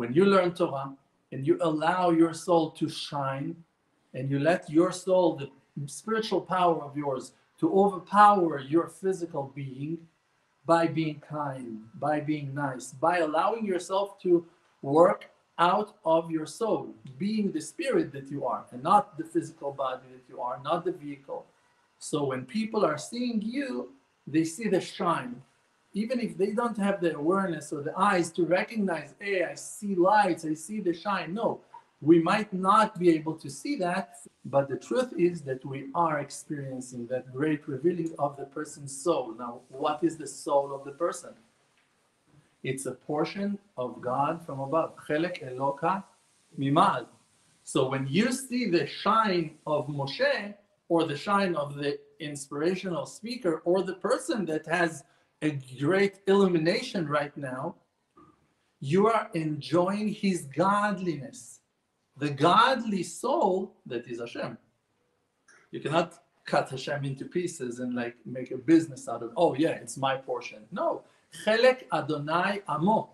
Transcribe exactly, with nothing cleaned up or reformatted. When you learn Torah and you allow your soul to shine, and you let your soul, the spiritual power of yours, to overpower your physical being by being kind, by being nice, by allowing yourself to work out of your soul, being the spirit that you are, and not the physical body that you are, not the vehicle. So when people are seeing you, they see the shine. Even if they don't have the awareness or the eyes to recognize, hey, I see lights, I see the shine. No, we might not be able to see that, but the truth is that we are experiencing that great revealing of the person's soul. Now, what is the soul of the person? It's a portion of God from above. Chelek Eloka Mimad. So when you see the shine of Moshe, or the shine of the inspirational speaker, or the person that has a great illumination right now, you are enjoying his godliness. The godly soul that is Hashem. You cannot cut Hashem into pieces and like make a business out of, oh yeah, it's my portion. No. Chelek Adonai Amo.